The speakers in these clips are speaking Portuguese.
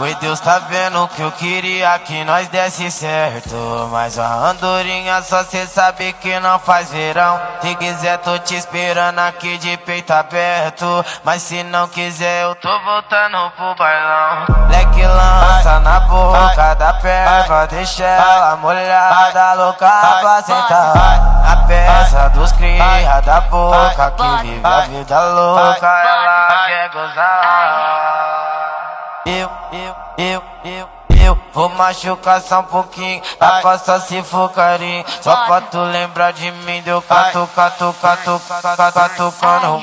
Oi, Deus tá vendo que eu queria que nós desse certo, mas a andorinha só cê sabe que não faz verão. Se quiser tô te esperando aqui de peito aberto, mas se não quiser eu tô voltando pro bailão. Leque lança na boca da perva, deixa ela molhada, louca pra sentar. A peça dos cria da boca que vive a vida louca, ela quer gozar. Eu vou machucar só um pouquinho, a costa se for carinho. Só pra tu lembrar de mim, deu catucando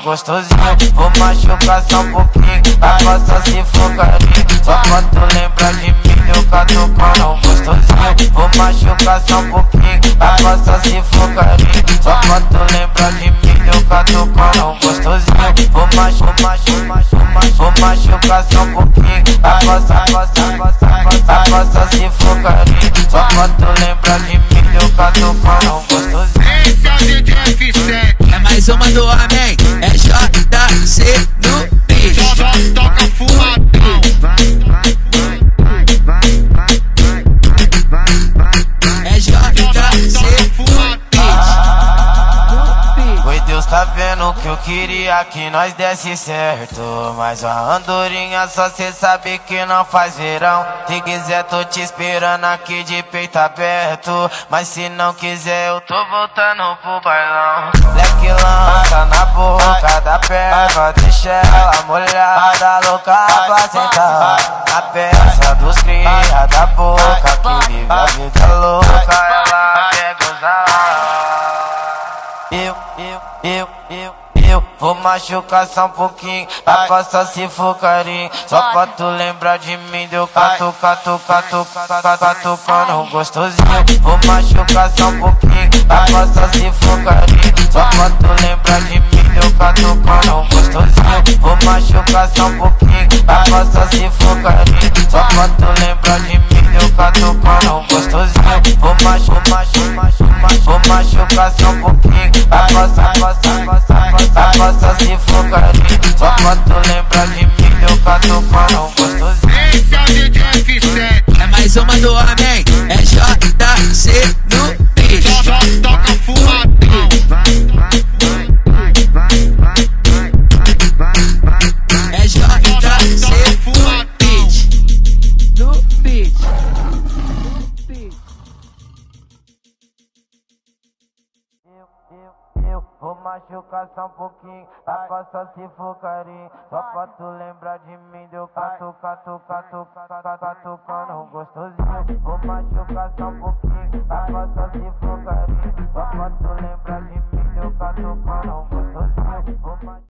gostosinho. Vou machucar só um pouquinho, a costa se for carinho. Só pra tu lembrar de mim, deu catucando gostosinho. Vou machucar só um pouquinho, a costa se for carinho. Só pra tu lembrar de mim, deu catucando gostosinho. Vou machucar só um pouquinho, a costa se for carinho. Só pra tu lembrar de mim, deu catucando gostosinho. Esse é o DJ F7, é mais uma do Amém, é JC no beat. Toca fumadão. É JC fumadão. Tá vendo que eu queria que nós desse certo, mas a andorinha só cê sabe que não faz verão. Se quiser tô te esperando aqui de peito aberto, mas se não quiser eu tô voltando pro bailão. Leque lança na boca da perva, deixa ela molhada, louca pra sentar. A peça dos cria da boca que vive a vida louca, ela quer gozar. Eu vou machucar só um pouquinho, a costa se for carinho. Só pra tu lembrar de mim, deu catucando gostosinho. Vou machucar só um pouquinho, a costa se for carinho. Só pra tu lembrar de mim, deu catucando gostosinho. Vou machucar só um pouquinho, a costa se for carinho. Só pra tu lembrar de mim, deu catucando gostosinho. Vou machucar só um pouquinho, a costa se for carinho. Só pra tu lembrar de mim, deu catucando gostosinho. Esse é o DJ F7, é mais uma do Amém, é JC no beat. Toca fumadão. Vou machucar só um pouquinho, a costa se for carinho. Só pra tu lembrar de mim, deu catucando gostosinho. Vou machucar só um pouquinho, a costa se for carinho. Só pra tu lembrar de mim, deu catucando gostosinho.